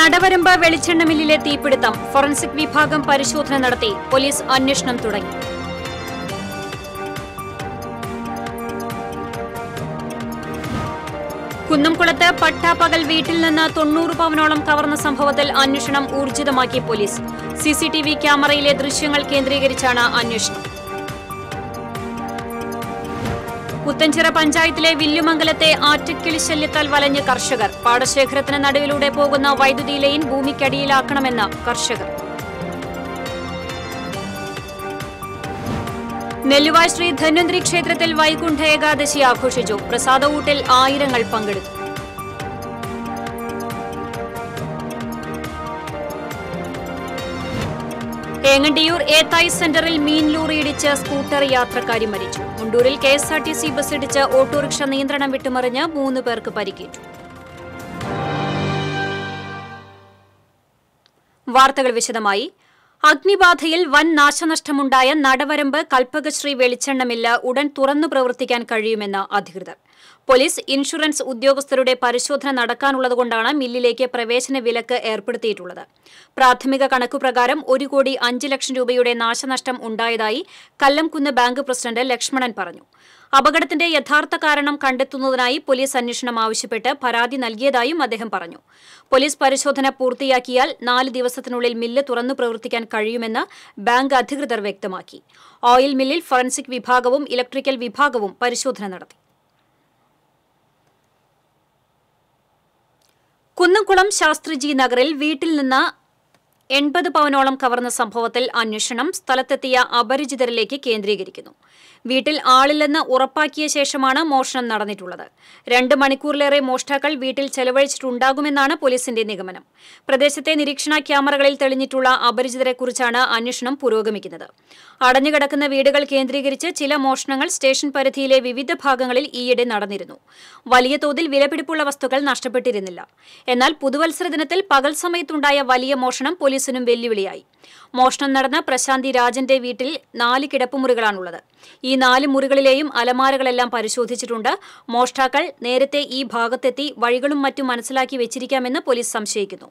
നടവരമ്പ വെളിച്ചെണ്ണമില്ലിലെ തീപിടുത്തം ഫോറൻസിക് വിഭാഗം പരിശോധന നടത്തി പോലീസ് അന്വേഷണം തുടങ്ങി. കുന്നംകുളത്ത് പട്ടാപ്പകൽ വീട്ടിൽ നിന്ന് 90 പവനോളം കവർന്ന സംഭവത്തിൽ അന്വേഷണം ഊർജിതമാക്കി പോലീസ്. സിസിടിവി ക്യാമറയിലെ ദൃശ്യങ്ങൾ കേന്ദ്രീകരിച്ചാണ് അന്വേഷണം. പുത്തഞ്ചിറ പഞ്ചായത്തിലെ വില്ലുമംഗലത്തെ ആറ്റക്കിളി ശല്യത്താൽ വലഞ്ഞ് കർഷകർ. പാടശേഖരത്തിന് നടുവിലൂടെ പോകുന്ന വൈദ്യുതി ലൈൻ ഭൂമിക്കടിയിലാക്കണമെന്ന് കർഷകർ. നെല്ലുവാ ശ്രീ ധന്വന്തരി ക്ഷേത്രത്തിൽ വൈകുണ്ഠ ഏകാദശി ആഘോഷിച്ചു. പ്രസാദവൂട്ടിൽ ആയിരങ്ങൾ പങ്കെടുത്തു. ഏങ്ങണ്ടിയൂർ ഏത്തായ് സെന്ററിൽ മീൻ ലോറി ഇടിച്ച് സ്കൂട്ടർ യാത്രക്കാരി മരിച്ചു. മുണ്ടൂരിൽ KSRTC ബസ് ഇടിച്ച് ഓട്ടോറിക്ഷ നിയന്ത്രണം വിട്ടുമറിഞ്ഞ് 3 പേർക്ക് പരിക്കേറ്റു. വാർത്തകൾ വിശദമായി. അഗ്നിബാധയിൽ വൻ നാശനഷ്ടമുണ്ടായ നടവരമ്പ് കൽപ്പകശ്രീ വെളിച്ചെണ്ണ മില്ല് ഉടൻ തുറന്നു പ്രവർത്തിക്കാൻ കഴിയുമെന്ന് അധികൃതർ. പോലീസ് ഇൻഷുറൻസ് ഉദ്യോഗസ്ഥരുടെ പരിശോധന നടക്കാനുള്ളതുകൊണ്ടാണ് മില്ലിലേക്ക് പ്രവേശന വിലക്ക് ഏർപ്പെടുത്തിയിട്ടുള്ളത്. പ്രാഥമിക കണക്കുപ്രകാരം 1,05 ലക്ഷം രൂപയുടെ നാശനഷ്ടം ഉണ്ടായതായി കല്ലംകുന്ന് ബാങ്ക് പ്രസിഡന്റ് ലക്ഷ്മണൻ പറഞ്ഞു. അപകടത്തിന്റെ യഥാർത്ഥ കാരണം കണ്ടെത്തുന്നതിനായി പോലീസ് അന്വേഷണം ആവശ്യപ്പെട്ട് പരാതി നൽകിയതായും അദ്ദേഹം പറഞ്ഞു. പോലീസ് പരിശോധന പൂർത്തിയാക്കിയാൽ 4 ദിവസത്തിനുള്ളിൽ മില്ല് തുറന്നു പ്രവർത്തിക്കാൻ കഴിയുമെന്ന് ബാങ്ക് അധികൃതർ വ്യക്തമാക്കി. ഓയിൽ മില്ലിൽ ഫോറൻസിക് വിഭാഗവും ഇലക്ട്രിക്കൽ വിഭാഗവും പരിശോധന നടത്തി. കുന്നംകുളം ശാസ്ത്രിജി നഗറിൽ വീട്ടിൽ നിന്ന് 80 പവനോളം കവർന്ന സംഭവത്തിൽ അന്വേഷണം സ്ഥലത്തെത്തിയ അപരിചിതരിലേക്ക് കേന്ദ്രീകരിക്കുന്നു. വീട്ടിൽ ആളില്ലെന്ന് ഉറപ്പാക്കിയ ശേഷമാണ് മോഷണം നടന്നിട്ടുള്ളത്. 2 മണിക്കൂറിലേറെ മോഷ്ടാക്കൾ വീട്ടിൽ ചെലവഴിച്ചിട്ടുണ്ടാകുമെന്നാണ് പോലീസിന്റെ നിഗമനം. പ്രദേശത്തെ നിരീക്ഷണ ക്യാമറകളിൽ തെളിഞ്ഞിട്ടുള്ള അപരിചിതരെക്കുറിച്ചാണ് അന്വേഷണം പുരോഗമിക്കുന്നത്. അടഞ്ഞുകിടക്കുന്ന വീടുകൾ കേന്ദ്രീകരിച്ച് ചില മോഷണങ്ങൾ സ്റ്റേഷൻ പരിധിയിലെ വിവിധ ഭാഗങ്ങളിൽ ഈയിടെ നടന്നിരുന്നു. വലിയ തോതിൽ വിലപിടിപ്പുള്ള വസ്തുക്കൾ നഷ്ടപ്പെട്ടിരുന്നില്ല. എന്നാൽ പുതുവത്സര ദിനത്തിൽ പകൽ സമയത്തുണ്ടായ വലിയ മോഷണം പോലീസ് വെല്ലുവിളിയായി. മോഷണം നടന്ന പ്രശാന്തി രാജന്റെ വീട്ടിൽ 4 കിടപ്പുമുറികളാണുള്ളത്. ഈ 4 മുറികളിലെയും അലമാരകളെല്ലാം പരിശോധിച്ചിട്ടുണ്ട്. മോഷ്ടാക്കൾ നേരത്തെ ഈ ഭാഗത്തെത്തി വഴികളും മറ്റും മനസ്സിലാക്കി വെച്ചിരിക്കാമെന്ന് പോലീസ് സംശയിക്കുന്നു.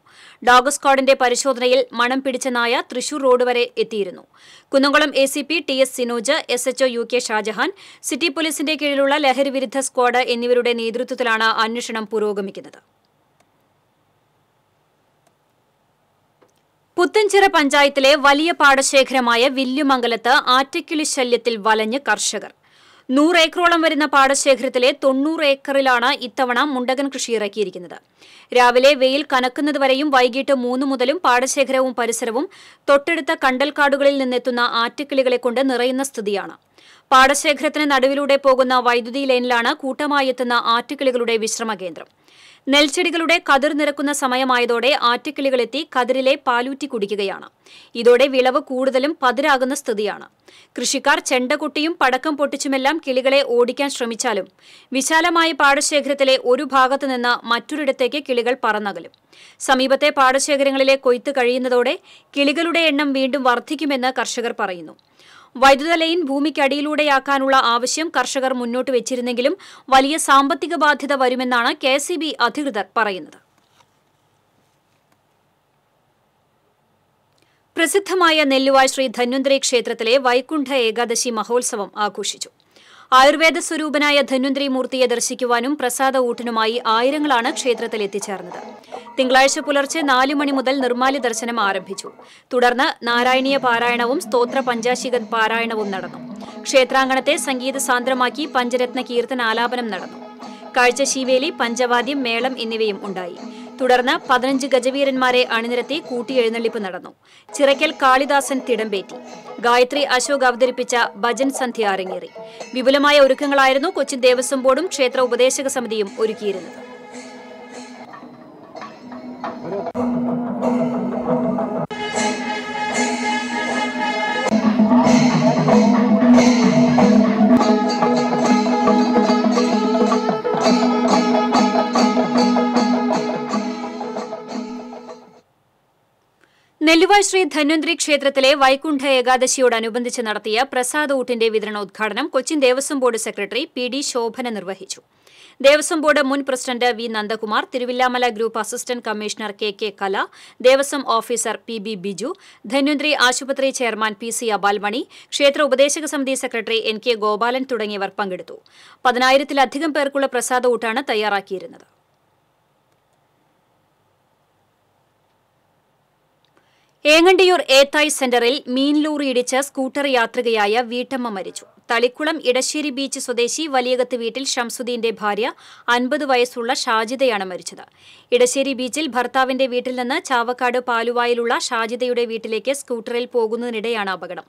ഡോഗ് സ്ക്വാഡിന്റെ പരിശോധനയിൽ മണം പിടിച്ച നായ തൃശൂർ റോഡ് വരെ എത്തിയിരുന്നു. Kunnamkulam ACP TS Sinoj, SHO UK Shajahan, city പോലീസിന്റെ കീഴിലുള്ള ലഹരിവിരുദ്ധ സ്ക്വാഡ് എന്നിവരുടെ നേതൃത്വത്തിലാണ് അന്വേഷണം പുരോഗമിക്കുന്നത്. പുത്തഞ്ചിറ പഞ്ചായത്തിലെ വലിയ പാടശേഖരമായ വില്ലുമംഗലത്ത് ആറ്റക്കിളി ശല്യത്തിൽ വലഞ്ഞ് കർഷകർ. 100 ഏക്കറോളം വരുന്ന പാടശേഖരത്തിലെ 90 ഏക്കറിലാണ് ഇത്തവണ മുണ്ടകൻ കൃഷി ഇറക്കിയിരിക്കുന്നത്. രാവിലെ വെയിൽ കനക്കുന്നതുവരെയും വൈകിട്ട് 3 മുതലും പാടശേഖരവും പരിസരവും തൊട്ടടുത്ത കണ്ടൽക്കാടുകളിൽ നിന്നെത്തുന്ന ആറ്റക്കിളികളെ കൊണ്ട് നിറയുന്ന സ്ഥിതിയാണ്. പാടശേഖരത്തിന് നടുവിലൂടെ പോകുന്ന വൈദ്യുതി ലൈനിലാണ് കൂട്ടമായെത്തുന്ന ആറ്റക്കിളികളുടെ വിശ്രമ കേന്ദ്രം. നെൽച്ചെടികളുടെ കതിർ നിറക്കുന്ന സമയമായതോടെ ആറ്റക്കിളികളെത്തി കതിരിലെ പാലൂറ്റി കുടിക്കുകയാണ്. ഇതോടെ വിളവ് കൂടുതലും പതിരാകുന്ന സ്ഥിതിയാണ്. കൃഷിക്കാർ ചെണ്ടകൊട്ടിയും പടക്കം പൊട്ടിച്ചുമെല്ലാം കിളികളെ ഓടിക്കാൻ ശ്രമിച്ചാലും വിശാലമായ പാടശേഖരത്തിലെ ഒരു ഭാഗത്തു നിന്ന് മറ്റൊരിടത്തേക്ക് കിളികൾ പറന്നകലും. സമീപത്തെ പാടശേഖരങ്ങളിലെ കൊയ്ത്ത് കഴിയുന്നതോടെ കിളികളുടെ എണ്ണം വീണ്ടും വർദ്ധിക്കുമെന്ന് കർഷകർ പറയുന്നു. വൈദ്യുത ലൈൻ ഭൂമിക്കടിയിലൂടെയാക്കാനുള്ള ആവശ്യം കർഷകർ മുന്നോട്ട് വെച്ചിരുന്നെങ്കിലും വലിയ സാമ്പത്തിക ബാധ്യത വരുമെന്നാണ് KCB അധികൃതർ പറയുന്നത്. പ്രസിദ്ധമായ നെല്ലുവാ ശ്രീ ധന്വന്തരി ക്ഷേത്രത്തിലെ വൈകുണ്ഠ ഏകാദശി മഹോത്സവം ആഘോഷിച്ചു. ആയുർവേദ സ്വരൂപനായ ധന്വന്തരി മൂർത്തിയെ ദർശിക്കുവാനും പ്രസാദ ഊട്ടിനുമായി ആയിരങ്ങളാണ് ക്ഷേത്രത്തിൽ എത്തിച്ചേർന്നത്. തിങ്കളാഴ്ച പുലർച്ചെ 4 മണി മുതൽ നിർമ്മാല്യ ദർശനം ആരംഭിച്ചു. തുടർന്ന് നാരായണീയ പാരായണവും സ്തോത്ര പഞ്ചാശിക പാരായണവും നടന്നു. ക്ഷേത്രാങ്കണത്തെ സംഗീത സാന്ദ്രമാക്കി പഞ്ചരത്ന കീർത്തനാലാപനം നടന്നു. കാഴ്ചശീവേലി, പഞ്ചവാദ്യം, മേളം എന്നിവയും ഉണ്ടായി. തുടർന്ന് 15 ഗജവീരന്മാരെ അണിനിരത്തി കൂട്ടിയെഴുന്നള്ളിപ്പ് നടന്നു. ചിറയ്ക്കൽ കാളിദാസൻ തിടമ്പേറ്റി. ഗായത്രി അശോക് അവതരിപ്പിച്ച ഭജൻ സന്ധ്യ അരങ്ങേറി. വിപുലമായ ഒരുക്കങ്ങളായിരുന്നു കൊച്ചിൻ ദേവസ്വം ബോർഡും ക്ഷേത്ര ഉപദേശക സമിതിയും ഒരുക്കിയിരുന്നത്. നെല്ലുവാ ശ്രീ ധന്വന്തരി ക്ഷേത്രത്തിലെ വൈകുണ്ഠ ഏകാദശിയോടനുബന്ധിച്ച് നടത്തിയ പ്രസാദ ഊട്ടിന്റെ വിതരണോദ്ഘാടനം Cochin Devaswom board secretary PD Shobhana നിർവഹിച്ചു. ദേവസ്വം ബോർഡ് മുൻ president V Nandakumar, Thiruvilwamala group assistant commissioner K Kala, Devaswom officer P B. Biju, Dhanvantari ആശുപത്രി ചെയർമാൻ പി.സി. അബാൽമണി, ക്ഷേത്ര ഉപദേശക സമിതി സെക്രട്ടറി എൻ.കെ. ഗോപാലൻ തുടങ്ങിയവർ പങ്കെടുത്തു. 10,000-ലധികം പേർക്കുള്ള പ്രസാദ ഊട്ടാണ് തയ്യാറാക്കിയിരുന്നത്. ഏങ്ങണ്ടിയൂർ ഏത്തായ് സെന്ററിൽ മീൻലോറി ഇടിച്ച് സ്കൂട്ടർ യാത്രികയായ വീട്ടമ്മ മരിച്ചു. തളിക്കുളം ഇടശ്ശേരി ബീച്ച് സ്വദേശി വലിയകത്ത് വീട്ടിൽ ഷംസുദ്ദീന്റെ ഭാര്യ 50 വയസ്സുള്ള ഷാജിദയാണ് മരിച്ചത്. ഇടശ്ശേരി ബീച്ചിൽ ഭർത്താവിന്റെ വീട്ടിൽ നിന്ന് ചാവക്കാട് പാലുവായിലുള്ള ഷാജിദയുടെ വീട്ടിലേക്ക് സ്കൂട്ടറിൽ പോകുന്നതിനിടെയാണ് അപകടം.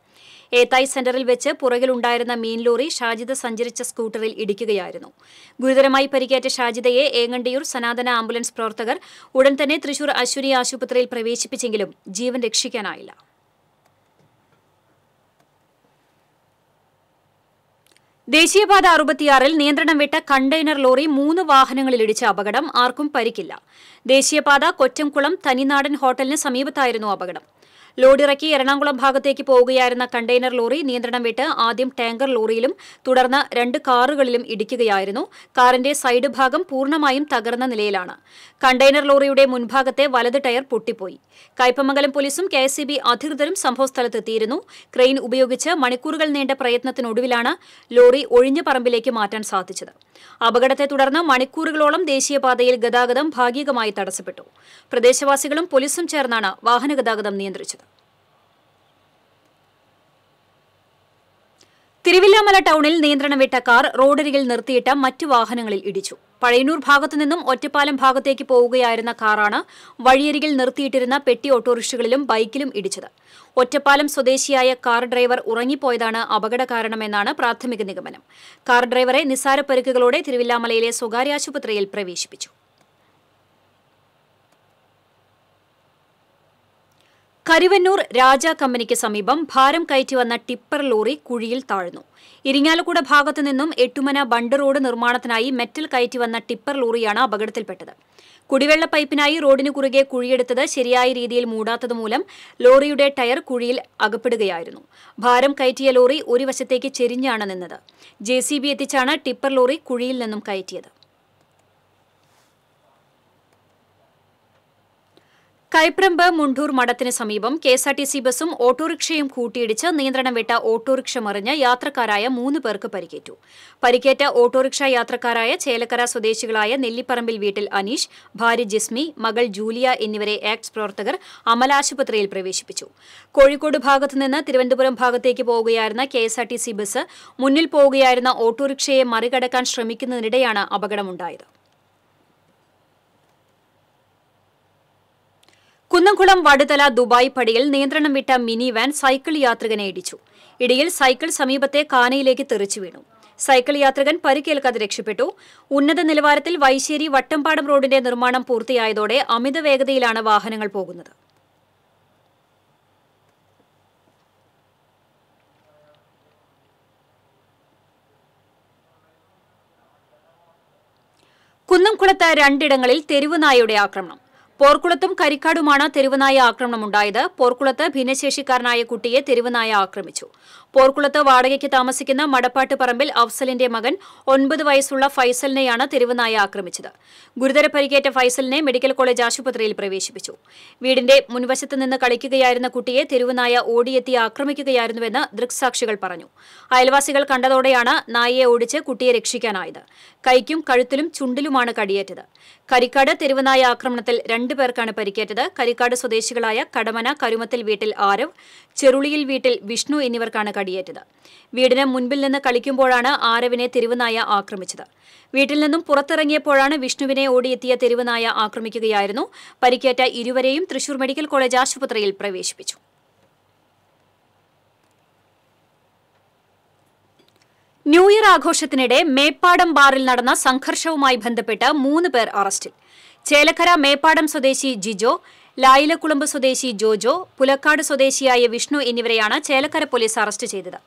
ഏത്തായ് സെന്ററിൽ വെച്ച് പുറകിലുണ്ടായിരുന്ന മീൻലോറി ഷാജിദ സഞ്ചരിച്ച സ്കൂട്ടറിൽ ഇടിക്കുകയായിരുന്നു. ഗുരുതരമായി പരിക്കേറ്റ ഷാജിദയെ ഏങ്ങണ്ടിയൂർ സനാതന ആംബുലൻസ് പ്രവർത്തകർ ഉടൻ തന്നെ തൃശൂർ അശ്വിനി ആശുപത്രിയിൽ പ്രവേശിപ്പിച്ചെങ്കിലും ജീവൻ രക്ഷിക്കാനായില്ല. ദേശീയപാത 66-ൽ നിയന്ത്രണം വിട്ട കണ്ടെയ്നർ ലോറി 3 വാഹനങ്ങളിൽ ഇടിച്ച അപകടം, ആർക്കും പരിക്കില്ല. ദേശീയപാത കൊറ്റംകുളം തനിനാടൻ ഹോട്ടലിന് സമീപത്തായിരുന്നു അപകടം. ലോഡിറക്കി എറണാകുളം ഭാഗത്തേക്ക് പോവുകയായിരുന്ന കണ്ടെയ്നർ ലോറി നിയന്ത്രണം വിട്ട് ആദ്യം ടാങ്കർ ലോറിയിലും തുടർന്ന് 2 കാറുകളിലും ഇടിക്കുകയായിരുന്നു. കാറിന്റെ സൈഡ് ഭാഗം പൂർണ്ണമായും തകർന്ന നിലയിലാണ്. കണ്ടെയ്നർ ലോറിയുടെ മുൻഭാഗത്തെ വലത് ടയർ പൊട്ടിപ്പോയി. കയ്പമംഗലം പോലീസും KSEB അധികൃതരും സംഭവസ്ഥലത്തെത്തിയിരുന്നു. ക്രെയിൻ ഉപയോഗിച്ച് മണിക്കൂറുകൾ നീണ്ട പ്രയത്നത്തിനൊടുവിലാണ് ലോറി ഒഴിഞ്ഞ പറമ്പിലേക്ക് മാറ്റാൻ സാധിച്ചത്. അപകടത്തെ തുടർന്ന് മണിക്കൂറുകളോളം ദേശീയപാതയിൽ ഗതാഗതം ഭാഗികമായി തടസ്സപ്പെട്ടു. പ്രദേശവാസികളും പോലീസും ചേർന്നാണ് വാഹനഗതാഗതം നിയന്ത്രിച്ചത്. തിരുവില്ലാമല ടൌണിൽ നിയന്ത്രണം വിട്ട കാർ റോഡരികിൽ നിർത്തിയിട്ട മറ്റു വാഹനങ്ങളിൽ ഇടിച്ചു. പഴയന്നൂർ ഭാഗത്തു നിന്നും ഒറ്റപ്പാലം ഭാഗത്തേക്ക് പോവുകയായിരുന്ന കാറാണ് വഴിയരികിൽ നിർത്തിയിട്ടിരുന്ന പെട്ടി ഓട്ടോറിക്ഷകളിലും ബൈക്കിലും ഇടിച്ചത്. ഒറ്റപ്പാലം സ്വദേശിയായ കാർ ഡ്രൈവർ ഉറങ്ങിപ്പോയതാണ് അപകട കാരണമെന്നാണ് പ്രാഥമിക നിഗമനം. കാർ ഡ്രൈവറെ നിസ്സാര പരിക്കുകളോടെ തിരുവില്ലാമലയിലെ സ്വകാര്യ ആശുപത്രിയിൽ പ്രവേശിപ്പിച്ചു. കരുവന്നൂർ രാജ കമ്പനിക്ക് സമീപം ഭാരം കയറ്റി വന്ന ടിപ്പർ ലോറി കുഴിയിൽ താഴ്ന്നു. ഇരിങ്ങാലക്കുട ഭാഗത്തു നിന്നും എട്ടുമന ബണ്ട് റോഡ് നിർമ്മാണത്തിനായി മെറ്റൽ കയറ്റി വന്ന ടിപ്പർ ലോറിയാണ് അപകടത്തിൽപ്പെട്ടത്. കുടിവെള്ള പൈപ്പിനായി റോഡിന് കുറുകെ കുഴിയെടുത്തത് ശരിയായ രീതിയിൽ മൂടാത്തതുമൂലം ലോറിയുടെ ടയർ കുഴിയിൽ അകപ്പെടുകയായിരുന്നു. ഭാരം കയറ്റിയ ലോറി ഒരു വശത്തേക്ക് ചെരിഞ്ഞാണ് നിന്നത്. JCB എത്തിച്ചാണ് ടിപ്പർ ലോറി കുഴിയിൽ നിന്നും കയറ്റിയത്. കൈപ്രമ്പ് മുണ്ടൂർ മഠത്തിന് സമീപം KSRTC ബസും ഓട്ടോറിക്ഷയും കൂട്ടിയിടിച്ച് നിയന്ത്രണം വിട്ട ഓട്ടോറിക്ഷ മറിഞ്ഞ് യാത്രക്കാരായ 3 പേർക്ക് പരിക്കേറ്റു. പരിക്കേറ്റ ഓട്ടോറിക്ഷ യാത്രക്കാരായ ചേലക്കര സ്വദേശികളായ നെല്ലിപ്പറമ്പിൽ വീട്ടിൽ അനീഷ്, ഭാര്യ ജിസ്മി, മകൾ ജൂലിയ എന്നിവരെ ആക്ട്സ് പ്രവർത്തകർ അമല ആശുപത്രിയിൽ പ്രവേശിപ്പിച്ചു. കോഴിക്കോട് ഭാഗത്തുനിന്ന് തിരുവനന്തപുരം ഭാഗത്തേക്ക് പോവുകയായിരുന്ന KSRTC ബസ് മുന്നിൽ പോവുകയായിരുന്ന ഓട്ടോറിക്ഷയെ മറികടക്കാൻ ശ്രമിക്കുന്നതിനിടെയാണ് അപകടമുണ്ടായത്. കുന്നംകുളം വടുതല ദുബായ് പടിയിൽ നിയന്ത്രണം വിട്ട മിനി വാൻ സൈക്കിൾ യാത്രികനെ ഇടിച്ചു. ഇടിയിൽ സൈക്കിൾ സമീപത്തെ കാനയിലേക്ക് തെറിച്ചു വീണു. സൈക്കിൾ യാത്രികൻ പരിക്കേൽക്കാതെ രക്ഷപ്പെട്ടു. ഉന്നത നിലവാരത്തിൽ വൈശ്ശേരി വട്ടംപാടം റോഡിന്റെ നിർമ്മാണം പൂർത്തിയായതോടെ അമിത വേഗതയിലാണ് വാഹനങ്ങൾ പോകുന്നത്. കുന്നംകുളത്ത് 2 ഇടങ്ങളിൽ തെരുവുനായയുടെ ആക്രമണം. പോർക്കുളത്തും കരിക്കാടുമാണ് തെരുവുനായ ആക്രമണമുണ്ടായത്. പോർക്കുളത്ത് ഭിന്നശേഷിക്കാരനായ കുട്ടിയെ തെരുവുനായ ആക്രമിച്ചു. പോർക്കുളത്ത് വാടകയ്ക്ക് താമസിക്കുന്ന മടപ്പാട്ട് പറമ്പിൽ അഫ്സലിന്റെ മകൻ 9 വയസ്സുള്ള ഫൈസലിനെയാണ് തെരുവുനായ ആക്രമിച്ചത്. ഗുരുതര പരിക്കേറ്റ ഫൈസലിനെ മെഡിക്കൽ കോളേജ് ആശുപത്രിയിൽ പ്രവേശിപ്പിച്ചു. വീടിന്റെ മുൻവശത്ത് നിന്ന് കളിക്കുകയായിരുന്ന കുട്ടിയെ തെരുവുനായ ഓടിയെത്തി ആക്രമിക്കുകയായിരുന്നുവെന്ന് ദൃക്സാക്ഷികൾ പറഞ്ഞു. അയൽവാസികൾ കണ്ടതോടെയാണ് നായയെ ഓടിച്ച് കുട്ടിയെ രക്ഷിക്കാനായത്. കൈക്കും കഴുത്തിലും ചുണ്ടിലുമാണ് കടിയേറ്റത്. കരിക്കാട് തെരുവുനായ ആക്രമണത്തിൽ 2 പേർക്കാണ് പരിക്കേറ്റത്. കരിക്കാട് സ്വദേശികളായ കടമന, കരുമത്തിൽ വീട്ടിൽ ആരവ്, ചെറുളിയിൽ വീട്ടിൽ വിഷ്ണു എന്നിവർക്കാണ് കടിയേറ്റത്. വീടിന് മുൻപിൽ നിന്ന് കളിക്കുമ്പോഴാണ് ആരവിനെ തെരുവുനായ ആക്രമിച്ചത്. വീട്ടിൽ നിന്നും പുറത്തിറങ്ങിയപ്പോഴാണ് വിഷ്ണുവിനെ ഓടിയെത്തിയ തെരുവുനായ ആക്രമിക്കുകയായിരുന്നു. പരിക്കേറ്റ ഇരുവരെയും തൃശൂർ മെഡിക്കൽ കോളേജ് ആശുപത്രിയിൽ പ്രവേശിപ്പിച്ചു. ന്യൂ ഇയർ ആഘോഷത്തിനിടെ മേപ്പാടം ബാറിൽ നടന്ന സംഘർഷവുമായി ബന്ധപ്പെട്ട് 3 പേർ അറസ്റ്റിൽ. ചേലക്കര മേപ്പാടം സ്വദേശി ജിജോ, ലായിലക്കുളമ്പ് സ്വദേശി ജോജോ, പുലക്കാട് സ്വദേശിയായ വിഷ്ണു എന്നിവരെയാണ് ചേലക്കര പോലീസ് അറസ്റ്റ് ചെയ്തത്.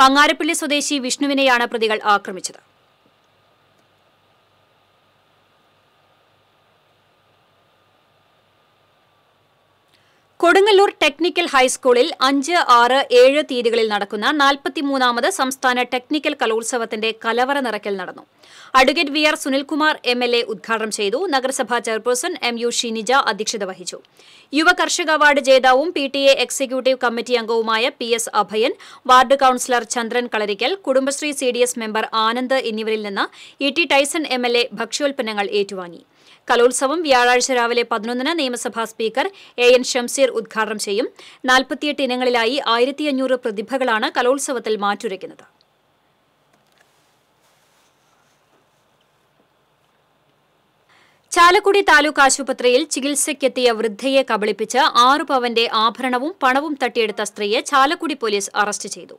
പങ്ങാരപ്പള്ളി സ്വദേശി വിഷ്ണുവിനെയാണ് പ്രതികൾ ആക്രമിച്ചത്. കൊടുങ്ങല്ലൂർ ടെക്നിക്കൽ ഹൈസ്കൂളിൽ 5, 6, 7 തീയതികളിൽ നടക്കുന്ന 43ാമത് സംസ്ഥാന ടെക്നിക്കൽ കലോത്സവത്തിന്റെ കലവറ നിറയ്ക്കൽ നടന്നു. Advocate V R Sunilkumar MLA ഉദ്ഘാടനം ചെയ്തു. നഗരസഭാ ചെയർപേഴ്സൺ എംയു ഷീനിജ അധ്യക്ഷത വഹിച്ചു. യുവ കർഷക അവാർഡ് ജേതാവും പിടിഎ എക്സിക്യൂട്ടീവ് കമ്മിറ്റി അംഗവുമായ PS Abhayan, ward councillor Chandran Kalarikkal, Kudumbashree CDS member Anand എന്നിവരിൽ നിന്ന് ET ടൈസൺ MLA ഭക്ഷ്യോൽപ്പന്നങ്ങൾ ഏറ്റുവാങ്ങി. കലോത്സവം വ്യാഴാഴ്ച രാവിലെ 11-ന് നിയമസഭാ സ്പീക്കർ AN ഷംസീർ ഉദ്ഘാടനം ചെയ്യും. 48 ഇനങ്ങളിലായി 1500 പ്രതിഭകളാണ് കലോത്സവത്തിൽ മാറ്റുരയ്ക്കുന്നത്. ചാലക്കുടി താലൂക്ക് ആശുപത്രിയിൽ ചികിത്സയ്ക്കെത്തിയ വൃദ്ധയെ കബളിപ്പിച്ച് 6 പവന്റെ ആഭരണവും പണവും തട്ടിയെടുത്ത സ്ത്രീയെ ചാലക്കുടി പോലീസ് അറസ്റ്റ് ചെയ്തു.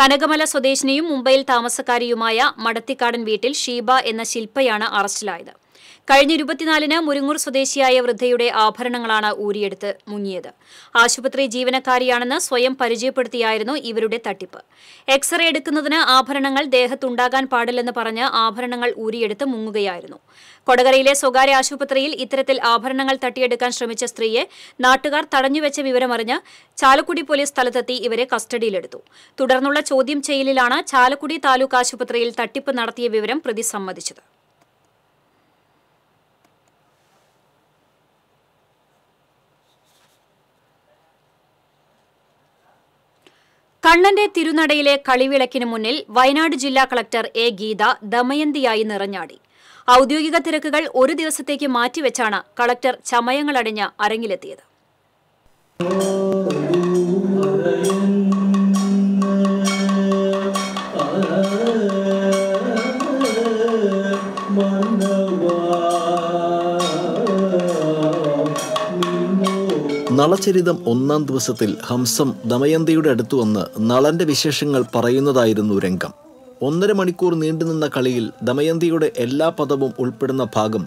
കനകമല സ്വദേശിനിയും മുംബൈയിൽ താമസക്കാരിയുമായ മടത്തിക്കാടൻ വീട്ടിൽ ഷീബ എന്ന ശില്പയാണ് അറസ്റ്റിലായത്. കഴിഞ്ഞ 24-ന് മുരിങ്ങൂർ സ്വദേശിയായ വൃദ്ധയുടെ ആഭരണങ്ങളാണ് ഊരിയെടുത്ത് മുങ്ങിയത്. ആശുപത്രി ജീവനക്കാരിയാണെന്ന് സ്വയം പരിചയപ്പെടുത്തിയായിരുന്നു ഇവരുടെ തട്ടിപ്പ്. എക്സ്റേ എടുക്കുന്നതിന് ആഭരണങ്ങൾ ദേഹത്തുണ്ടാകാൻ പാടില്ലെന്ന് പറഞ്ഞ് ആഭരണങ്ങൾ ഊരിയെടുത്ത് മുങ്ങുകയായിരുന്നു. കൊടകരയിലെ സ്വകാര്യ ആശുപത്രിയിൽ ഇത്തരത്തിൽ ആഭരണങ്ങൾ തട്ടിയെടുക്കാൻ ശ്രമിച്ച സ്ത്രീയെ നാട്ടുകാർ തടഞ്ഞുവെച്ച വിവരമറിഞ്ഞ് ചാലക്കുടി പോലീസ് സ്ഥലത്തെത്തി ഇവരെ കസ്റ്റഡിയിലെടുത്തു. തുടർന്നുള്ള ചോദ്യം ചെയ്യലിലാണ് ചാലക്കുടി താലൂക്ക് ആശുപത്രിയിൽ തട്ടിപ്പ് നടത്തിയ വിവരം പ്രതി സമ്മതിച്ചത്. കണ്ണന്റെ തിരുനടയിലെ കളിവിളക്കിന് മുന്നിൽ വയനാട് ജില്ലാ കളക്ടർ A ഗീത ദമയന്തിയായി നിറഞ്ഞാടി. ഔദ്യോഗിക തിരക്കുകൾ ഒരു ദിവസത്തേക്ക് മാറ്റിവെച്ചാണ് കളക്ടർ ചമയങ്ങളടിഞ്ഞ് അരങ്ങിലെത്തിയത്. നളചരിതം 1-ാം ദിവസത്തിൽ ഹംസം ദമയന്തിയുടെ അടുത്തു വന്ന് നളന്റെ വിശേഷങ്ങൾ പറയുന്നതായിരുന്നു രംഗം. 1.5 മണിക്കൂർ നീണ്ടുനിന്ന കളിയിൽ ദമയന്തിയുടെ എല്ലാ പദവും ഉൾപ്പെടുന്ന ഭാഗം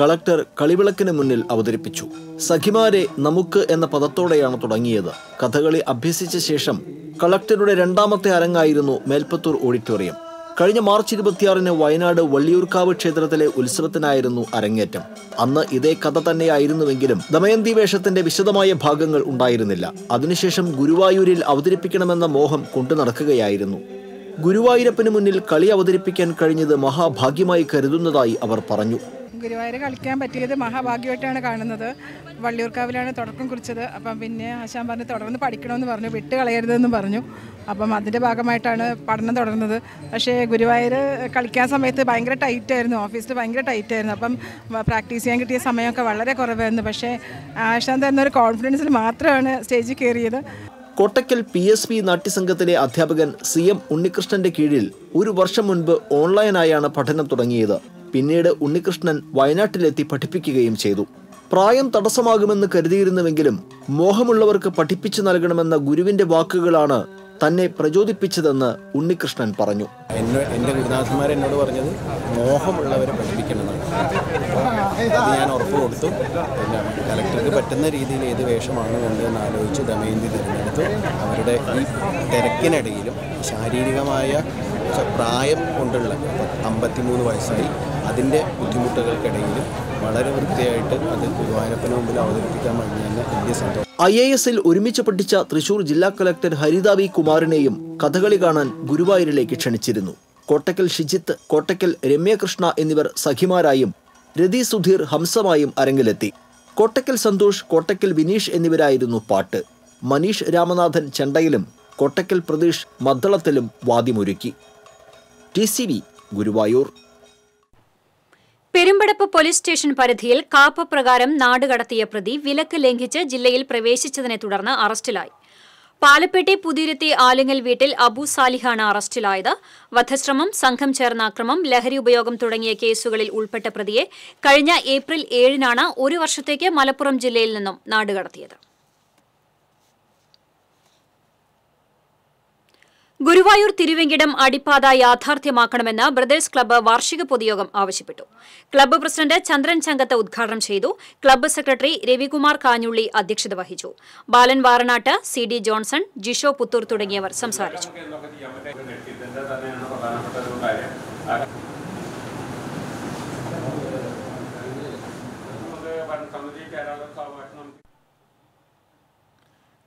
കളക്ടർ കളിവിളക്കിന് മുന്നിൽ അവതരിപ്പിച്ചു. സഖിമാരെ നമുക്ക് എന്ന പദത്തോടെയാണ് തുടങ്ങിയത്. കഥകളി അഭ്യസിച്ച ശേഷം കളക്ടറുടെ 2-മത്തെ അരങ്ങായിരുന്നു മേൽപ്പത്തൂർ ഓഡിറ്റോറിയം. കഴിഞ്ഞ മാർച്ച് 26-ന് വയനാട് വള്ളിയൂർക്കാവ് ക്ഷേത്രത്തിലെ ഉത്സവത്തിനായിരുന്നു അരങ്ങേറ്റം. അന്ന് ഇതേ കഥ തന്നെയായിരുന്നുവെങ്കിലും ദമയന്തി വേഷത്തിന്റെ വിശദമായ ഭാഗങ്ങൾ ഉണ്ടായിരുന്നില്ല. അതിനുശേഷം ഗുരുവായൂരിൽ അവതരിപ്പിക്കണമെന്ന മോഹം കൊണ്ടു നടക്കുകയായിരുന്നു. ഗുരുവായൂരപ്പന് മുന്നിൽ കളി അവതരിപ്പിക്കാൻ കഴിഞ്ഞത് മഹാഭാഗ്യമായി കരുതുന്നതായി അവർ പറഞ്ഞു. ഗുരുവായൂർ കളിക്കാൻ പറ്റിയത് മഹാഭാഗ്യമായിട്ടാണ് കാണുന്നത്. വള്ളിയൂർക്കാവിലാണ് തുടക്കം കുറിച്ചത്. അപ്പം പിന്നെ ആശാൻ പറഞ്ഞ് തുടർന്ന് പഠിക്കണമെന്ന് പറഞ്ഞു, വിട്ട് കളയരുതെന്ന് പറഞ്ഞു. അപ്പം അതിൻ്റെ ഭാഗമായിട്ടാണ് പഠനം തുടർന്നത്. പക്ഷേ ഗുരുവായൂർ കളിക്കാൻ സമയത്ത് ഭയങ്കര ടൈറ്റായിരുന്നു, ഓഫീസിൽ ഭയങ്കര ടൈറ്റായിരുന്നു. അപ്പം പ്രാക്ടീസ് ചെയ്യാൻ കിട്ടിയ സമയമൊക്കെ വളരെ കുറവായിരുന്നു. പക്ഷേ ആശാൻ തന്നൊരു കോൺഫിഡൻസിൽ മാത്രമാണ് സ്റ്റേജിൽ കയറിയത്. കോട്ടയ്ക്കൽ PSV നാട്യസംഘത്തിലെ അധ്യാപകൻ CM ഉണ്ണികൃഷ്ണന്റെ കീഴിൽ 1 വർഷം മുൻപ് ഓൺലൈനായാണ് പഠനം തുടങ്ങിയത്. പിന്നീട് ഉണ്ണികൃഷ്ണൻ വയനാട്ടിലെത്തി പഠിപ്പിക്കുകയും ചെയ്തു. പ്രായം തടസ്സമാകുമെന്ന് കരുതിയിരുന്നുവെങ്കിലും മോഹമുള്ളവർക്ക് പഠിപ്പിച്ചു നൽകണമെന്ന ഗുരുവിന്റെ വാക്കുകളാണ് തന്നെ പ്രചോദിപ്പിച്ചതെന്ന് ഉണ്ണികൃഷ്ണൻ പറഞ്ഞു. എൻ്റെ ഗുരുനാഥന്മാർ എന്നോട് പറഞ്ഞത് മോഹമുള്ളവരെ പഠിപ്പിക്കണമെന്നാണ്. അത് ഞാൻ ഉറപ്പ് കൊടുത്തു. കലക്ടർക്ക് പറ്റുന്ന രീതിയിൽ ഏത് വേഷമാണ് വേണ്ടതെന്ന് ആലോചിച്ച് ദമയന്തി തിരഞ്ഞെടുത്തു. അവരുടെ ഈ തിരക്കിനിടയിലും ശാരീരികമായ പ്രായം കൊണ്ടുള്ള 53 വയസ്സായി അതിൻ്റെ ബുദ്ധിമുട്ടുകൾക്കിടയിലും വളരെ വൃത്തിയായിട്ട് അത് ഗുരുവായൂരപ്പന് മുമ്പിൽ അവതരിപ്പിക്കാൻ കഴിഞ്ഞാൽ വലിയ സന്തോഷം. IAS-ൽ ഒരുമിച്ച് പഠിച്ച തൃശൂർ ജില്ലാ കളക്ടർ ഹരിത വി കുമാറിനെയും കഥകളി കാണാൻ ഗുരുവായൂരിലേക്ക് ക്ഷണിച്ചിരുന്നു. കോട്ടക്കൽ ഷിജിത്ത്, കോട്ടക്കൽ രമ്യകൃഷ്ണ എന്നിവർ സഖിമാരായും രതി സുധീർ ഹംസമായും അരങ്ങിലെത്തി. കോട്ടക്കൽ സന്തോഷ്, കോട്ടക്കൽ വിനീഷ് എന്നിവരായിരുന്നു പാട്ട്. മനീഷ് രാമനാഥൻ ചെണ്ടയിലും കോട്ടക്കൽ പ്രദേശ് മദ്ദളത്തിലും വാദ്യമൊരുക്കി. TCV Guruvayur. Perumpadappu police station പരിധിയിൽ കാപ്പപ്രകാരം നാടുകടത്തിയ പ്രതി വിലക്ക് ലംഘിച്ച് ജില്ലയിൽ പ്രവേശിച്ചതിനെ തുടർന്ന് അറസ്റ്റിലായി. പാലപ്പെട്ടി പുതിരുത്തി ആലുങ്ങൽ വീട്ടിൽ അബു സാലിഹാണ് അറസ്റ്റിലായത്. വധശ്രമം, സംഘം ചേർന്നാക്രമം, ലഹരി ഉപയോഗം തുടങ്ങിയ കേസുകളിൽ ഉൾപ്പെട്ട പ്രതിയെ കഴിഞ്ഞ ഏപ്രിൽ 7-നാണ് 1 വർഷത്തേക്ക് മലപ്പുറം ജില്ലയിൽ നിന്നും നാടുകടത്തിയത്. ഗുരുവായൂർ തിരുവെങ്കിടം അടിപ്പാത യാഥാർത്ഥ്യമാക്കണമെന്ന് ബ്രദേഴ്സ് ക്ലബ്ബ് വാർഷിക പൊതുയോഗം ആവശ്യപ്പെട്ടു. ക്ലബ്ബ് പ്രസിഡന്റ് ചന്ദ്രൻ ചങ്കത്ത് ഉദ്ഘാടനം ചെയ്തു. ക്ലബ്ബ് സെക്രട്ടറി രവികുമാർ കാഞ്ഞുള്ളി അധ്യക്ഷത വഹിച്ചു. ബാലൻ വാറനാട്ട്, CD ജോൺസൺ, ജിഷോ പുത്തൂർ തുടങ്ങിയവർ സംസാരിച്ചു.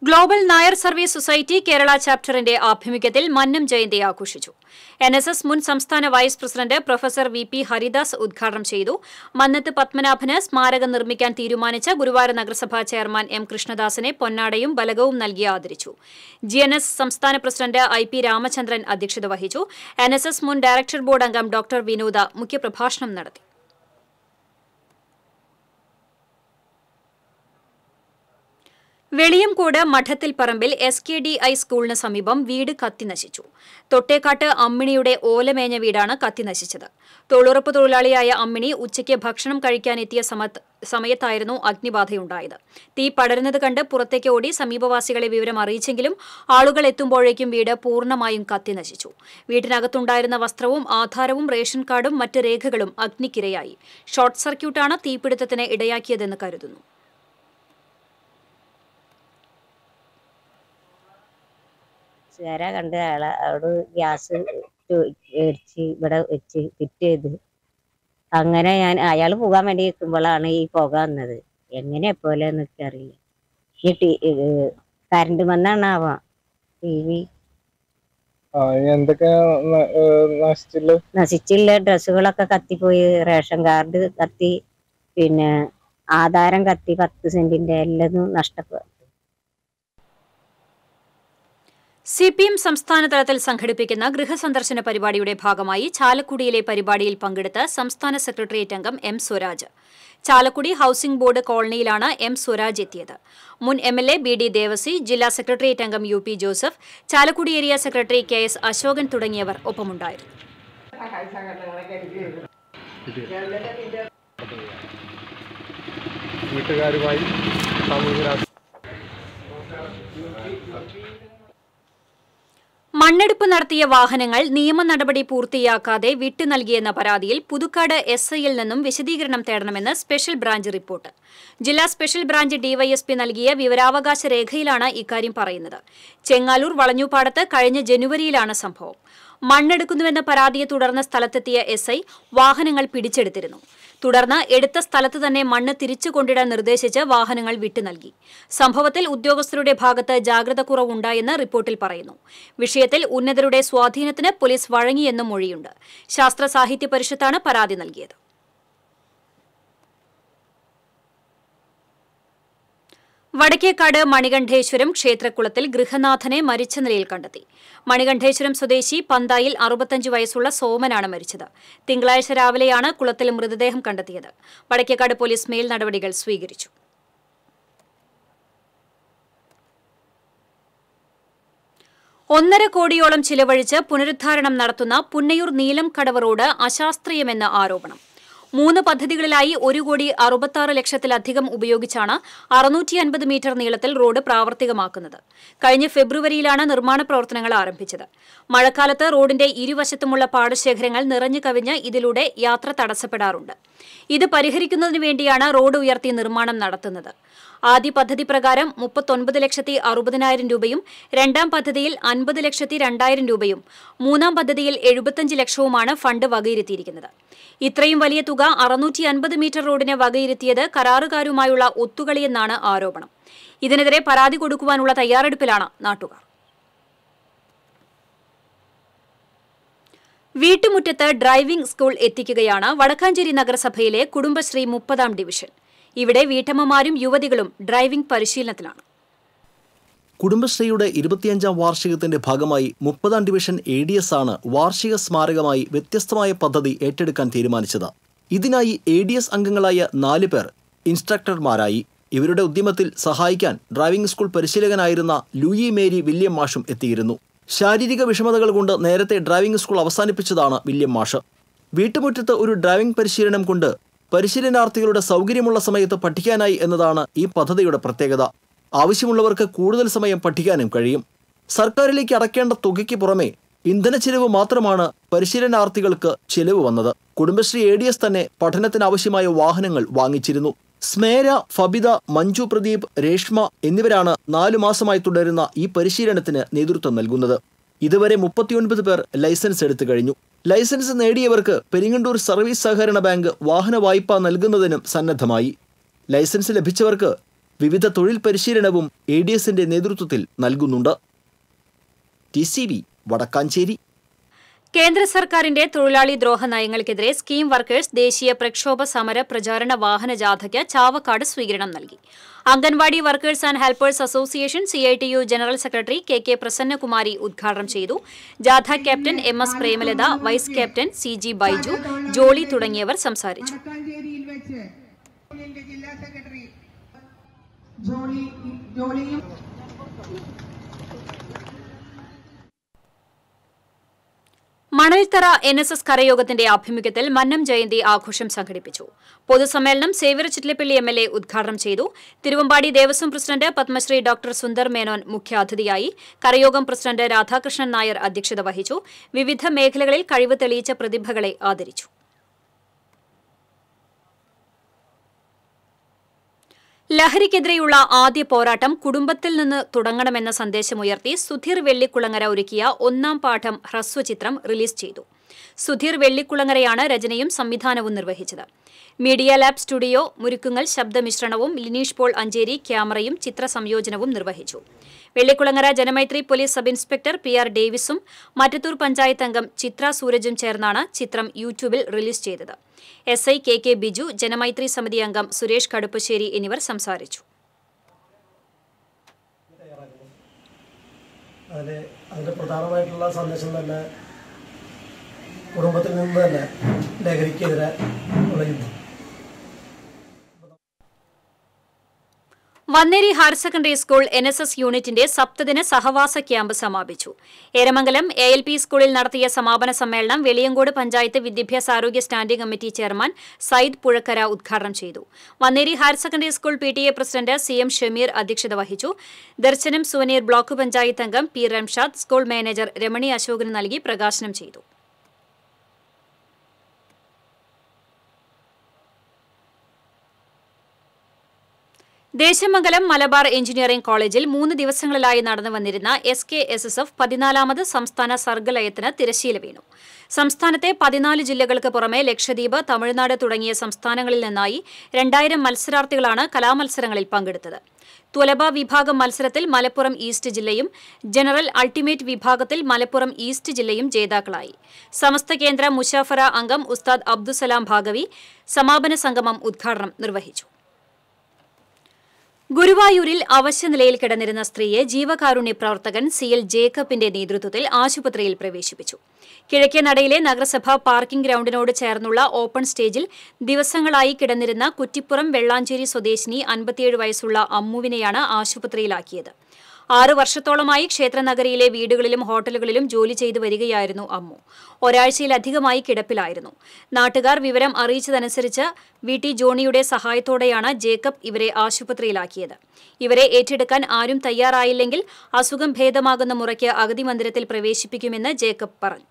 Global Nair service society Kerala ചാപ്റ്ററിന്റെ ആഭിമുഖ്യത്തിൽ മന്നം ജയന്തി ആഘോഷിച്ചു. എൻഎസ്എസ് മുൻ സംസ്ഥാന vice president professor V P Haridas ഉദ്ഘാടനം ചെയ്തു. മന്നത്ത് പത്മനാഭന് സ്മാരകം നിർമ്മിക്കാൻ തീരുമാനിച്ച ഗുരുവായൂർ നഗരസഭാ ചെയർമാൻ എം കൃഷ്ണദാസിനെ പൊന്നാടയും ബലകവും നൽകി ആദരിച്ചു. GNS സംസ്ഥാന പ്രസിഡന്റ് IP രാമചന്ദ്രൻ അധ്യക്ഷത വഹിച്ചു. NSS മുൻ ഡയറക്ടർ ബോർഡ് അംഗം ഡോക്ടർ വിനോദ മുഖ്യപ്രഭാഷണം നടത്തി. വെളിയംകോട് മഠത്തിൽപ്പറമ്പിൽ SKDI സ്കൂളിന് സമീപം വീട് കത്തിനശിച്ചു. തൊട്ടേക്കാട്ട് അമ്മിണിയുടെ ഓലമേഞ്ഞ വീടാണ് കത്തിനശിച്ചത്. തൊഴിലുറപ്പ് തൊഴിലാളിയായ അമ്മിണി ഉച്ചയ്ക്ക് ഭക്ഷണം കഴിക്കാനെത്തിയ സമയത്തായിരുന്നു അഗ്നിബാധയുണ്ടായത്. തീ പടരുന്നത് കണ്ട് പുറത്തേക്ക് ഓടി സമീപവാസികളെ വിവരം അറിയിച്ചെങ്കിലും ആളുകൾ എത്തുമ്പോഴേക്കും വീട് പൂർണ്ണമായും കത്തിനശിച്ചു. വീട്ടിനകത്തുണ്ടായിരുന്ന വസ്ത്രവും ആധാരവും റേഷൻ കാർഡും മറ്റ് രേഖകളും അഗ്നിക്കിരയായി. ഷോർട്ട് സർക്യൂട്ടാണ് തീപിടുത്തത്തിന് ഇടയാക്കിയതെന്ന് കരുതുന്നു. കണ്ട ആളെ അവിടെ ഗ്യാസ് മേടിച്ച് ഇവിടെ വെച്ച് ഫിറ്റ് ചെയ്ത് അങ്ങനെ ഞാൻ അയാൾ പോകാൻ വേണ്ടി നിൽക്കുമ്പോഴാണ് ഈ പുക വന്നത്. എങ്ങനെ പോലെ എനിക്കറിയില്ല. ഈ കറണ്ട് വന്നാണ് ആവാം. TV നശിച്ചില്ല. ഡ്രസ്സുകളൊക്കെ കത്തിപ്പോയി, റേഷൻ കാർഡ് കത്തി, പിന്നെ ആധാരം കത്തി, 10 സെന്റിന്റെ എല്ലാം നഷ്ടപ്പെട്ടു. CPM സംസ്ഥാനതലത്തിൽ സംഘടിപ്പിക്കുന്ന ഗൃഹസന്ദർശന പരിപാടിയുടെ ഭാഗമായി ചാലക്കുടിയിലെ പരിപാടിയിൽ പങ്കെടുത്ത സംസ്ഥാന സെക്രട്ടേറിയറ്റ് അംഗം M Swaraj. Chalakudy housing board കോളനിയിലാണ് എം സ്വരാജ് എത്തിയത്. മുൻ MLA BD ദേവസി, ജില്ലാ സെക്രട്ടേറിയറ്റ് അംഗം UP Joseph, Chalakudy area secretary KS Ashokan തുടങ്ങിയവർ ഒപ്പമുണ്ടായിരുന്നു. മണ്ണെടുപ്പ് നടത്തിയ വാഹനങ്ങൾ നിയമ നടപടി പൂർത്തിയാക്കാതെ വിട്ടു നൽകിയെന്ന പരാതിയിൽ പുതുക്കാട് SI യിൽ നിന്നും വിശദീകരണം തേടണമെന്ന് സ്പെഷ്യൽ ബ്രാഞ്ച് റിപ്പോർട്ട്. ജില്ലാ സ്പെഷ്യൽ ബ്രാഞ്ച് DYSP നൽകിയ വിവരാവകാശ രേഖയിലാണ് ഇക്കാര്യം പറയുന്നത്. ചെങ്ങാലൂർ വളഞ്ഞൂപ്പാടത്ത് കഴിഞ്ഞ ജനുവരിയിലാണ് സംഭവം. മണ്ണെടുക്കുന്നുവെന്ന പരാതിയെ തുടർന്ന് സ്ഥലത്തെത്തിയ SI വാഹനങ്ങൾ പിടിച്ചെടുത്തിരുന്നു. തുടർന്ന് എടുത്ത സ്ഥലത്ത് തന്നെ മണ്ണ് തിരിച്ചു കൊണ്ടിടാൻ നിർദ്ദേശിച്ച് വാഹനങ്ങൾ വിട്ടു നൽകി. സംഭവത്തിൽ ഉദ്യോഗസ്ഥരുടെ ഭാഗത്ത് ജാഗ്രത കുറവുണ്ടായെന്ന് റിപ്പോർട്ടിൽ പറയുന്നു. വിഷയത്തിൽ ഉന്നതരുടെ സ്വാധീനത്തിന് പോലീസ് വഴങ്ങിയെന്നും മൊഴിയുണ്ട്. ശാസ്ത്ര സാഹിത്യ പരിഷത്താണ് പരാതി നൽകിയത്. വടക്കേക്കാട് മണികണ്ഠേശ്വരം ക്ഷേത്രക്കുളത്തിൽ ഗൃഹനാഥനെ മരിച്ച നിലയിൽ കണ്ടെത്തി. മണികണ്ഠേശ്വരം സ്വദേശി പന്തായിൽ 65 വയസ്സുള്ള സോമനാണ് മരിച്ചത്. തിങ്കളാഴ്ച രാവിലെയാണ് കുളത്തിൽ മൃതദേഹം കണ്ടെത്തിയത്. വടക്കേക്കാട് പോലീസ് മേൽ നടപടികൾ സ്വീകരിച്ചു. $1.5 കോടിയോളം ചിലവഴിച്ച് പുനരുദ്ധാരണം നടത്തുന്ന പുന്നയൂർ നീലം കടവ് റോഡ് അശാസ്ത്രീയമെന്ന ആരോപണം. 3 പദ്ധതികളിലായി $1.66 ലക്ഷത്തിലധികം ഉപയോഗിച്ചാണ് 650 മീറ്റർ നീളത്തിൽ റോഡ് പ്രാവർത്തികമാക്കുന്നത്. കഴിഞ്ഞ ഫെബ്രുവരിയിലാണ് നിർമ്മാണ പ്രവർത്തനങ്ങൾ ആരംഭിച്ചത്. മഴക്കാലത്ത് റോഡിന്റെ ഇരുവശത്തുമുള്ള പാടശേഖരങ്ങൾ നിറഞ്ഞു കവിഞ്ഞ് ഇതിലൂടെ യാത്ര തടസ്സപ്പെടാറുണ്ട്. ഇത് പരിഹരിക്കുന്നതിന് വേണ്ടിയാണ് റോഡ് ഉയർത്തി നിർമ്മാണം നടത്തുന്നത്. ആദ്യ പദ്ധതി പ്രകാരം 39,60,000 രൂപയും, രണ്ടാം പദ്ധതിയിൽ 50,02,000 രൂപയും, മൂന്നാം പദ്ധതിയിൽ 75 ലക്ഷവുമാണ് ഫണ്ട് വകയിരുത്തിയിരിക്കുന്നത്. ഇത്രയും വലിയ തുക 650 മീറ്റർ റോഡിന് വകയിരുത്തിയത് കരാറുകാരുമായുള്ള ഒത്തുകളിയെന്നാണ് ആരോപണം. ഇതിനെതിരെ പരാതി കൊടുക്കുവാനുള്ള തയ്യാറെടുപ്പിലാണ് നാട്ടുകാർ. വീട്ടുമുറ്റത്ത് ഡ്രൈവിംഗ് സ്കൂൾ എത്തിക്കുകയാണ് വടക്കാഞ്ചേരി നഗരസഭയിലെ കുടുംബശ്രീ 30ാം ഡിവിഷൻ. ഇവിടെ വീട്ടമ്മമാരും യുവതികളും ഡ്രൈവിംഗ് പരിശീലനത്തിലാണ്. കുടുംബശ്രീയുടെ 25ാം വാർഷികത്തിന്റെ ഭാഗമായി 30ാം ഡിവിഷൻ ADS ആണ് വാർഷിക സ്മാരകമായി വ്യത്യസ്തമായ പദ്ധതി ഏറ്റെടുക്കാൻ തീരുമാനിച്ചത്. ഇതിനായി ADS അംഗങ്ങളായ 4 പേർ ഇൻസ്ട്രക്ടർമാരായി. ഇവരുടെ ഉദ്യമത്തിൽ സഹായിക്കാൻ ഡ്രൈവിംഗ് സ്കൂൾ പരിശീലകനായിരുന്ന ലൂയി മേരി വില്യം മാഷും എത്തിയിരുന്നു. ശാരീരിക വിഷമതകൾ കൊണ്ട് നേരത്തെ ഡ്രൈവിംഗ് സ്കൂൾ അവസാനിപ്പിച്ചതാണ് വില്യം മാഷ്. വീട്ടുമുറ്റത്ത് ഒരു ഡ്രൈവിംഗ് പരിശീലനം കൊണ്ട് പരിശീലനാർത്ഥികളുടെ സൗകര്യമുള്ള സമയത്ത് പഠിക്കാനായി എന്നതാണ് ഈ പദ്ധതിയുടെ പ്രത്യേകത. ആവശ്യമുള്ളവർക്ക് കൂടുതൽ സമയം പഠിക്കാനും കഴിയും. സർക്കാരിലേക്ക് അടയ്ക്കേണ്ട തുകയ്ക്ക് പുറമെ ഇന്ധന ചെലവ് മാത്രമാണ് പരിശീലനാർത്ഥികൾക്ക് ചെലവ് വന്നത്. കുടുംബശ്രീ ADS തന്നെ പഠനത്തിനാവശ്യമായ വാഹനങ്ങൾ വാങ്ങിച്ചിരുന്നു. സ്മേര, ഫബിത, മഞ്ജു, പ്രദീപ്, രേഷ്മ എന്നിവരാണ് 4 മാസമായി തുടരുന്ന ഈ പരിശീലനത്തിന് നേതൃത്വം നൽകുന്നത്. ഇതുവരെ 39 പേർ ലൈസൻസ് എടുത്തു കഴിഞ്ഞു. ലൈസൻസ് നേടിയവർക്ക് പെരിങ്ങണ്ടൂർ സർവീസ് സഹകരണ ബാങ്ക് വാഹന വായ്പ നൽകുന്നതിനും സന്നദ്ധമായി. ലൈസൻസ് ലഭിച്ചവർക്ക് വിവിധ തൊഴിൽ പരിശീലനവും എഡിഎസിന്റെ നേതൃത്വത്തിൽ നൽകുന്നുണ്ട്. ടിസിബി വടക്കാഞ്ചേരി. കേന്ദ്ര സർക്കാരിന്റെ തൊഴിലാളി ദ്രോഹ നയങ്ങൾക്കെതിരെ സ്കീം വർക്കേഴ്സ് ദേശീയ പ്രക്ഷോഭ സമര പ്രചാരണ വാഹന ജാഥയ്ക്ക് ചാവക്കാട് സ്വീകരണം നൽകി. Anganwadi workers and helpers association CITU general secretary KK Prasannakumari ഉദ്ഘാടനം ചെയ്തു. ജാഥ captain MS Premalatha, vice captain CG Baiju, Jolly തുടങ്ങിയവർ സംസാരിച്ചു. മണൽത്തറ NSS കരയോഗത്തിന്റെ ആഭിമുഖ്യത്തിൽ മന്നം ജയന്തി ആഘോഷം സംഘടിപ്പിച്ചു. പൊതുസമ്മേളനം സേവ്യർ ചിറ്റിലപ്പള്ളി MLA ഉദ്ഘാടനം ചെയ്തു. തിരുവമ്പാടി ദേവസ്വം പ്രസിഡന്റ് പത്മശ്രീ ഡോക്ടർ സുന്ദർ മേനോൻ മുഖ്യാതിഥിയായി. കരയോഗം പ്രസിഡന്റ് രാധാകൃഷ്ണൻ നായർ അധ്യക്ഷത വഹിച്ചു. വിവിധ മേഖലകളിൽ കഴിവ് തെളിയിച്ച പ്രതിഭകളെ ആദരിച്ചു. ലഹരിക്കെതിരെയുള്ള ആദ്യ പോരാട്ടം കുടുംബത്തിൽ നിന്ന് തുടങ്ങണമെന്ന സന്ദേശമുയർത്തി സുധീർ വെള്ളിക്കുളങ്ങര ഒരുക്കിയ ഒന്നാം പാഠം ഹ്രസ്വചിത്രം റിലീസ് ചെയ്തു. സുധീർ വെള്ളിക്കുളങ്ങരയാണ് രചനയും സംവിധാനവും നിർവഹിച്ചത്. മീഡിയ ലാബ് സ്റ്റുഡിയോ മുരുക്കുങ്ങൽ ശബ്ദമിശ്രണവും ലിനീഷ് പോൾ അഞ്ചേരി ക്യാമറയും ചിത്രസംയോജനവും നിർവഹിച്ചു. Vellikulangara Janamaithri police sub inspector PR ഡേവിസും മറ്റത്തൂർ പഞ്ചായത്ത് അംഗം ചിത്ര സൂരജും ചേർന്നാണ് ചിത്രം യൂട്യൂബിൽ റിലീസ് ചെയ്തത്. SI KK ബിജു, ജനമൈത്രി സമിതി അംഗം സുരേഷ് കടുപ്പശ്ശേരി എന്നിവർ സംസാരിച്ചു. കുടുംബത്തിൽ നിന്ന് തന്നെ ലഹരിക്കെതിരെ ഉളയുന്നു. Vanneri higher secondary school NSS യൂണിറ്റിന്റെ സപ്തദിന സഹവാസ ക്യാമ്പ് സമാപിച്ചു. എരമംഗലം ALP സ്കൂളിൽ നടത്തിയ സമാപന സമ്മേളനം വെളിയങ്കോട് പഞ്ചായത്ത് വിദ്യാഭ്യാസാരോഗ്യ standing committee chairman Sayyid Puzhakkara ഉദ്ഘാടനം ചെയ്തു. Vanneri higher secondary school PTA president CM Shameer അധ്യക്ഷത വഹിച്ചു. ദർശനം സുവനീർ ബ്ലോക്ക് പഞ്ചായത്ത് അംഗം P Ramshad school manager Ramani അശോകന് നൽകി പ്രകാശനം ചെയ്തു. ദേശമംഗലം മലബാർ എഞ്ചിനീയറിംഗ് കോളേജിൽ 3 ദിവസങ്ങളിലായി നടന്നു വന്നിരുന്ന SKSSF 14ാമത് സംസ്ഥാന സർഗലയത്തിന് തിരശ്ശീല വീണു. സംസ്ഥാനത്തെ 14 ജില്ലകൾക്ക് പുറമെ ലക്ഷദ്വീപ്, തമിഴ്നാട് തുടങ്ങിയ സംസ്ഥാനങ്ങളിൽ നിന്നായി 2000 മത്സരാർത്ഥികളാണ് കലാമത്സരങ്ങളിൽ പങ്കെടുത്തത്. തുലബ വിഭാഗം മത്സരത്തിൽ മലപ്പുറം ഈസ്റ്റ് ജില്ലയും ജനറൽ അൾട്ടിമേറ്റ് വിഭാഗത്തിൽ മലപ്പുറം ഈസ്റ്റ് ജില്ലയും ജേതാക്കളായി. സമസ്ത കേന്ദ്ര മുശാഫറ അംഗം ഉസ്താദ് അബ്ദുസലാം ഭാഗവി സമാപന സംഗമം ഉദ്ഘാടനം നിർവഹിച്ചു. ഗുരുവായൂരിൽ അവശ്യനിലയിൽ കിടന്നിരുന്ന സ്ത്രീയെ ജീവകാരുണ്യ പ്രവർത്തകൻ CL ജേക്കബിന്റെ നേതൃത്വത്തിൽ ആശുപത്രിയിൽ പ്രവേശിപ്പിച്ചു. കിഴക്കേ നടയിലെ നഗരസഭാ പാർക്കിംഗ് ഗ്രൌണ്ടിനോട് ചേർന്നുള്ള ഓപ്പൺ സ്റ്റേജിൽ ദിവസങ്ങളായി കിടന്നിരുന്ന കുറ്റിപ്പുറം വെള്ളാഞ്ചേരി സ്വദേശിനി 57 വയസ്സുള്ള അമ്മുവിനെയാണ് ആശുപത്രിയിലാക്കിയത്. 6 വർഷത്തോളമായി ക്ഷേത്രനഗരിയിലെ വീടുകളിലും ഹോട്ടലുകളിലും ജോലി ചെയ്തു വരികയായിരുന്നു അമ്മു. ഒരാഴ്ചയിലധികമായി കിടപ്പിലായിരുന്നു. നാട്ടുകാർ വിവരം അറിയിച്ചതനുസരിച്ച് VT ജോണിയുടെ സഹായത്തോടെയാണ് ജേക്കബ് ഇവരെ ആശുപത്രിയിലാക്കിയത്. ഇവരെ ഏറ്റെടുക്കാൻ ആരും തയ്യാറായില്ലെങ്കിൽ അസുഖം ഭേദമാകുന്ന മുറയ്ക്ക് അഗതി മന്ദിരത്തിൽ പ്രവേശിപ്പിക്കുമെന്ന് ജേക്കബ് പറഞ്ഞു.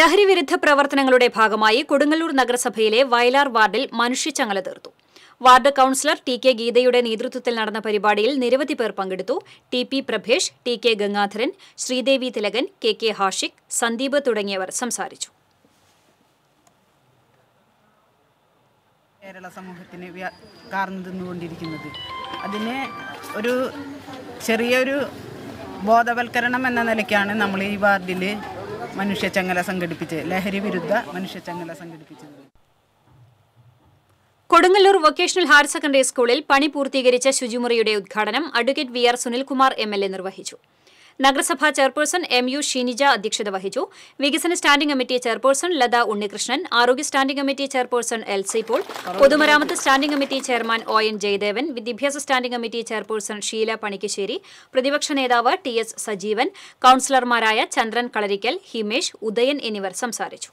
ലഹരിവിരുദ്ധ പ്രവർത്തനങ്ങളുടെ ഭാഗമായി കൊടുങ്ങല്ലൂർ നഗരസഭയിലെ വയലാർ വാർഡിൽ മനുഷ്യച്ചങ്ങല തീർത്തു. വാർഡ് കൌൺസിലർ TK ഗീതയുടെ നേതൃത്വത്തിൽ നടന്ന പരിപാടിയിൽ നിരവധി പേർ പങ്കെടുത്തു. TP Prabhesh, TK Gangadharan, Sreedevi Thilakan, KK Hashiq, Sandeep തുടങ്ങിയവർ സംസാരിച്ചു. കേരള സമൂഹത്തിന് കാർന്നു തിന്നുകൊണ്ടിരിക്കുന്നത് അതിനെ ഒരു ചെറിയൊരു ബോധവൽക്കരണം എന്ന നിലയ്ക്കാണ് നമ്മൾ ഈ വാർഡിൽ മനുഷ്യച്ചങ്ങല സംഘടിപ്പിച്ചത്. ലഹരി വിരുദ്ധ മനുഷ്യച്ചങ്ങല സംഘടിപ്പിച്ചത്. കൊടുങ്ങല്ലൂർ വൊക്കേഷണൽ ഹയർ സെക്കൻഡറി സ്കൂളിൽ പണി പൂർത്തീകരിച്ച ശുചിമുറിയുടെ ഉദ്ഘാടനം അഡ്വക്കേറ്റ് VR സുനിൽകുമാർ MLA നിർവഹിച്ചു. നഗരസഭാ ചെയർപേഴ്സൺ MU ഷീനിജ അധ്യക്ഷത വഹിച്ചു. വികസന standing committee chairperson Latha Unnikrishnan, ആരോഗ്യ standing committee chairperson LC Paul, പൊതുമരാമത്ത് standing committee chairman ON Jayadevan, വിദ്യാഭ്യാസ standing committee chairperson Sheela Panikkassery, പ്രതിപക്ഷ നേതാവ് TS സജീവൻ, കൌൺസിലർമാരായ ചന്ദ്രൻ കളരിക്കൽ, ഹിമേഷ്, ഉദയൻ എന്നിവർ സംസാരിച്ചു.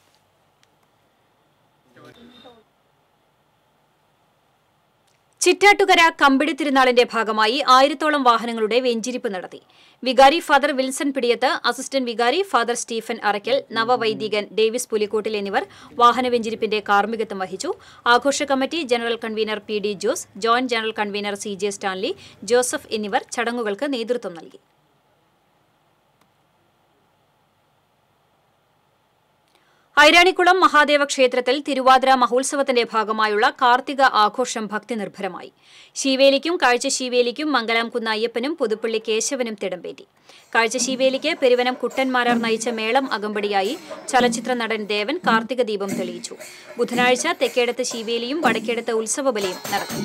ചിറ്റാട്ടുകര കമ്പിടി തിരുനാളിന്റെ ഭാഗമായി 1000ഓളം വാഹനങ്ങളുടെ വെഞ്ചിരിപ്പ് നടത്തി. വികാരി ഫാദർ വിൽസൺ പിടിയത്ത്, അസിസ്റ്റന്റ് വികാരി ഫാദർ സ്റ്റീഫൻ അറയ്ക്കൽ, നവവൈദികൻ ഡേവിസ് പുലിക്കോട്ടിൽ എന്നിവർ വാഹനവെഞ്ചിരിപ്പിന്റെ കാർമ്മികത്വം വഹിച്ചു. ആഘോഷ committee general convener PD Jose, joint general convener CJ Stanley, Joseph എന്നിവർ ചടങ്ങുകൾക്ക് നേതൃത്വം നൽകി. ഐരാണിക്കുളം മഹാദേവ ക്ഷേത്രത്തിൽ തിരുവാതിര മഹോത്സവത്തിന്റെ ഭാഗമായുള്ള കാർത്തിക ആഘോഷം ഭക്തി നിർഭരമായി. ശീവേലിക്കും കാഴ്ച ശീവേലിക്കും മംഗലം കുന്നയ്യപ്പനും പുതുപ്പള്ളി കേശവനും തിടമ്പേറ്റി. കാഴ്ച ശീവേലിക്ക് പെരുവനം കുട്ടന്മാരാർ നയിച്ച മേളം അകമ്പടിയായി ചലച്ചിത്ര നടൻ ദേവൻ കാർത്തിക ദീപം തെളിയിച്ചു. ബുധനാഴ്ച തെക്കേടത്ത് ശീവേലിയും വടക്കേടത്ത് ഉത്സവബലിയും നടക്കും.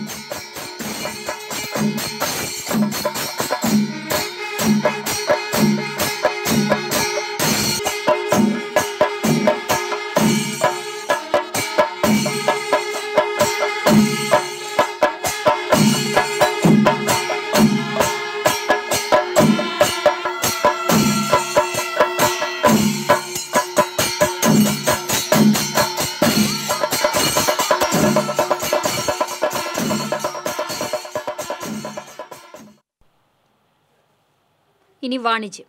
ഇനി വാണിജ്യം.